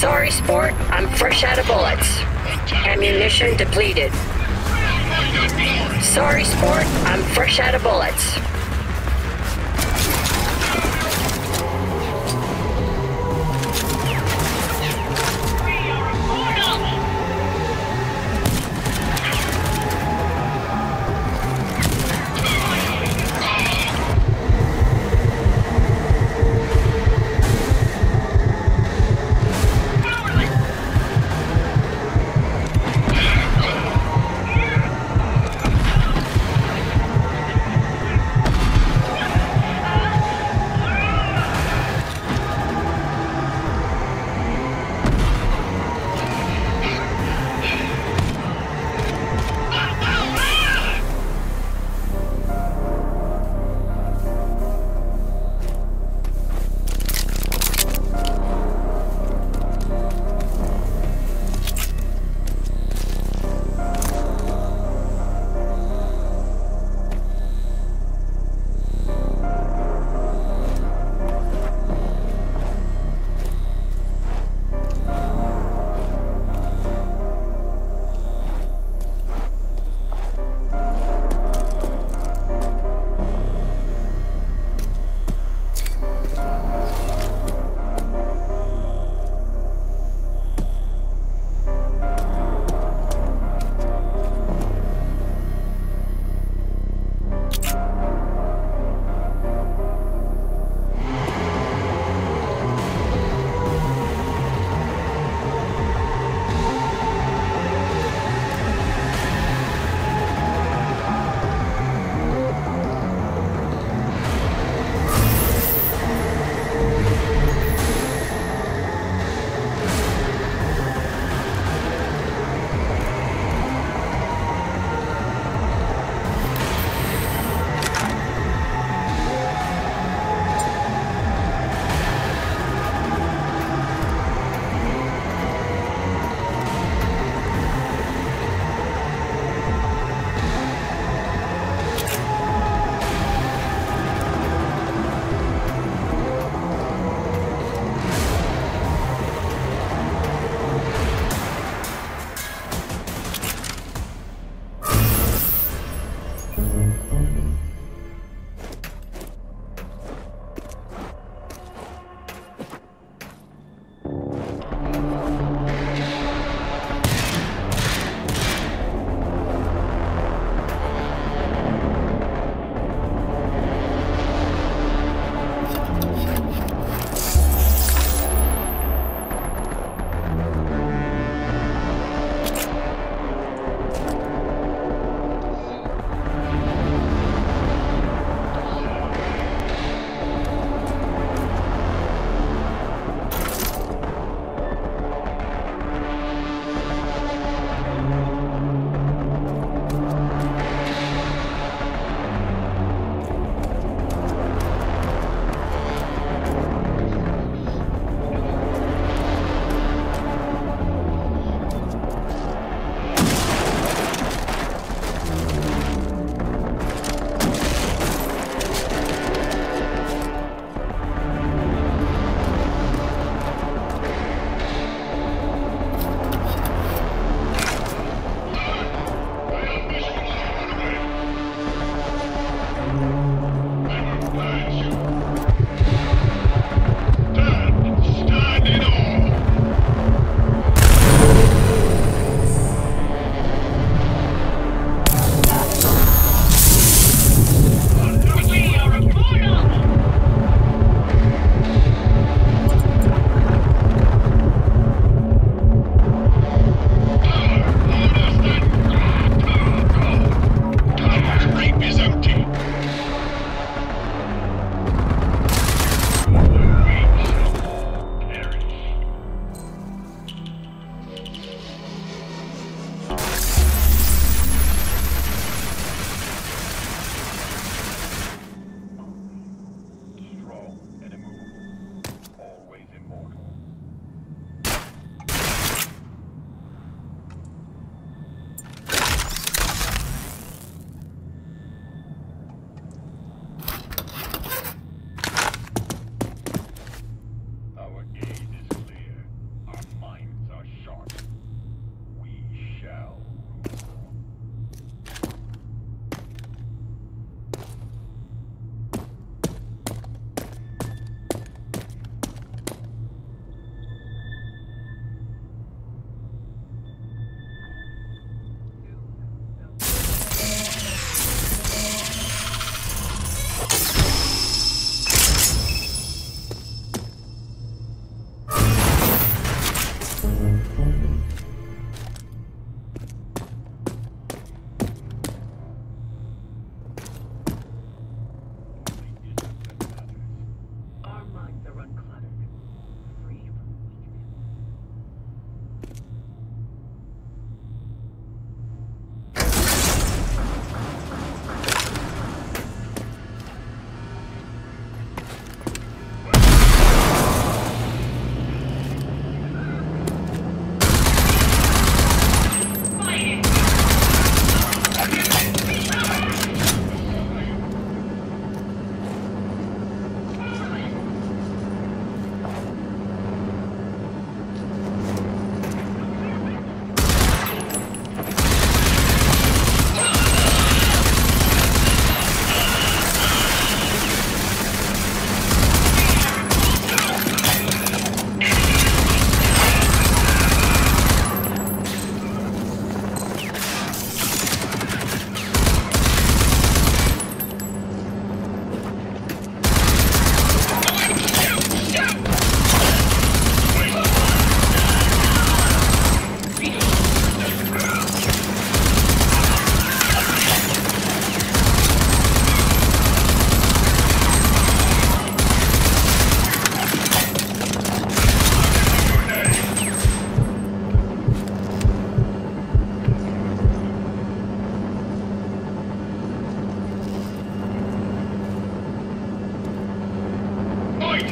Sorry, sport. I'm fresh out of bullets. Ammunition depleted. Sorry, sport. I'm fresh out of bullets.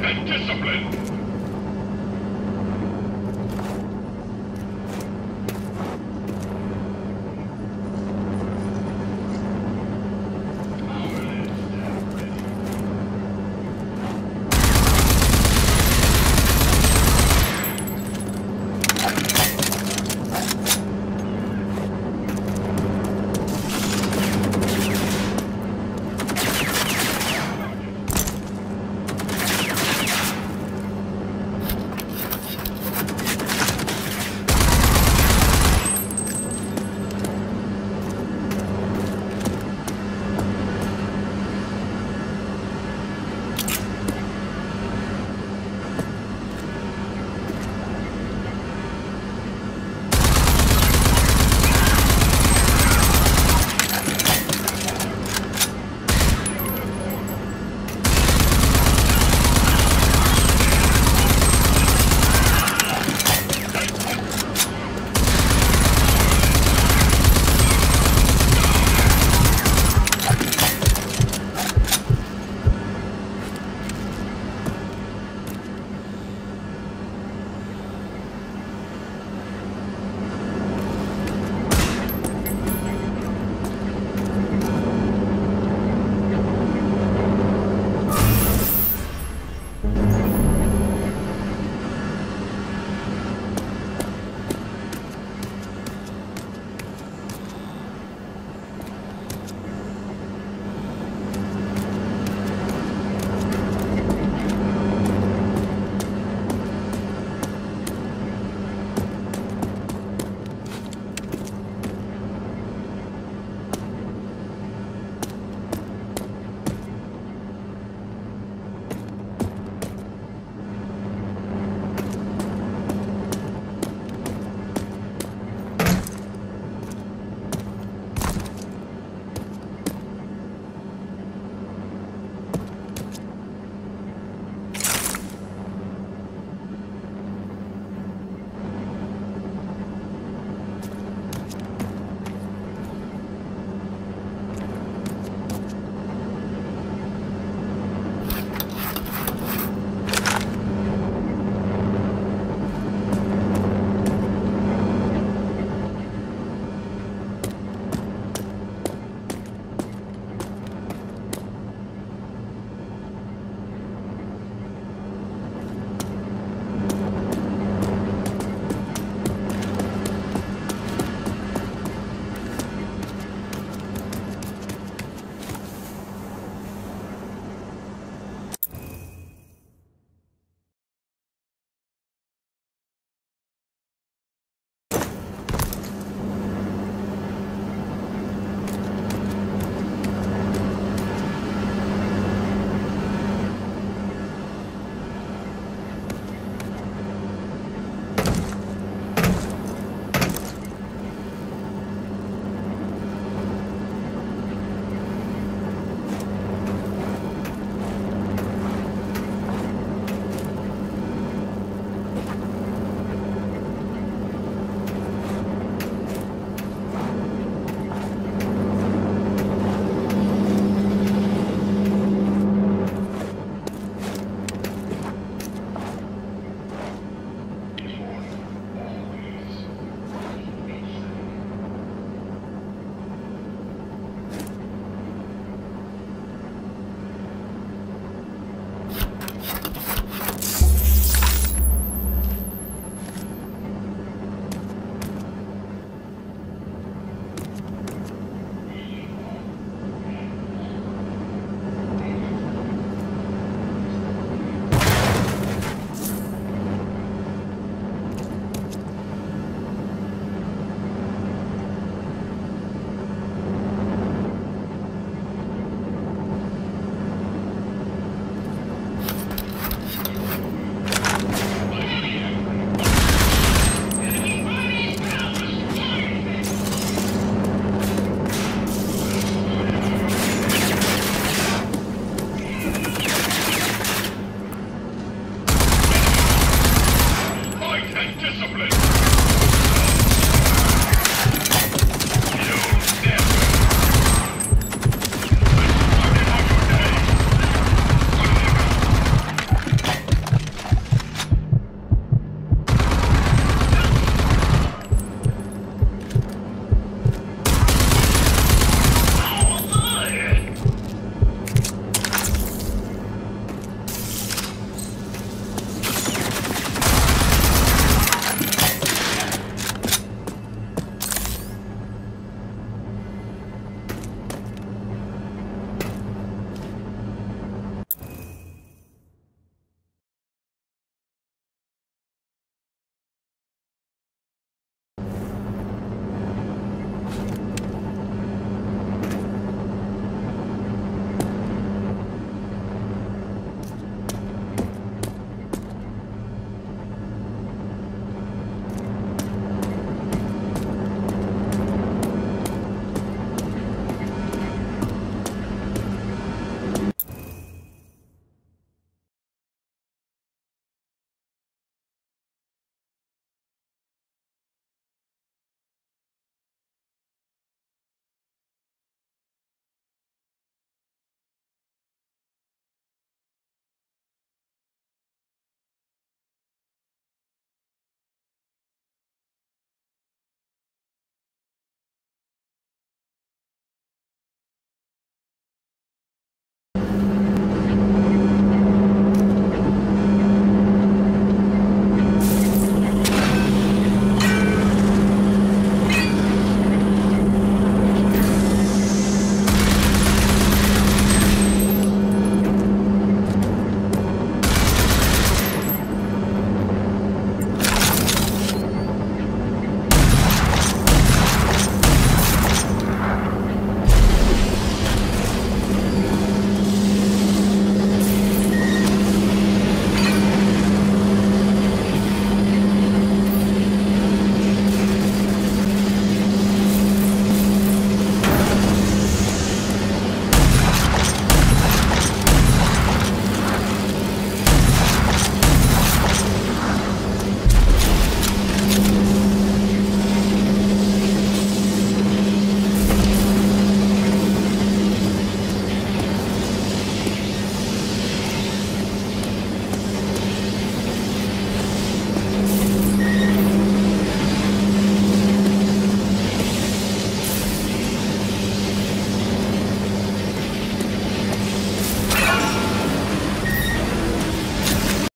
and discipline.